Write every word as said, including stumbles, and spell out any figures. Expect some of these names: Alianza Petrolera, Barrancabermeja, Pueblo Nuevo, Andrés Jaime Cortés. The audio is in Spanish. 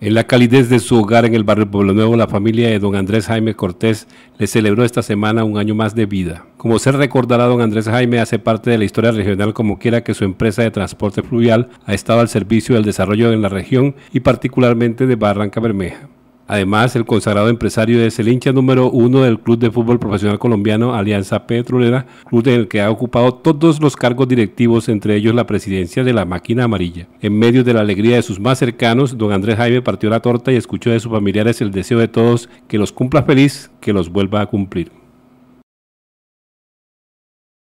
En la calidez de su hogar en el barrio Pueblo Nuevo, la familia de don Andrés Jaime Cortés le celebró esta semana un año más de vida. Como se recordará, don Andrés Jaime hace parte de la historia regional, como quiera que su empresa de transporte fluvial ha estado al servicio del desarrollo en la región y particularmente de Barrancabermeja. Además, el consagrado empresario es el hincha número uno del Club de Fútbol Profesional Colombiano Alianza Petrolera, club en el que ha ocupado todos los cargos directivos, entre ellos la presidencia de la Máquina Amarilla. En medio de la alegría de sus más cercanos, don Andrés Jaime partió la torta y escuchó de sus familiares el deseo de todos que los cumpla feliz, que los vuelva a cumplir.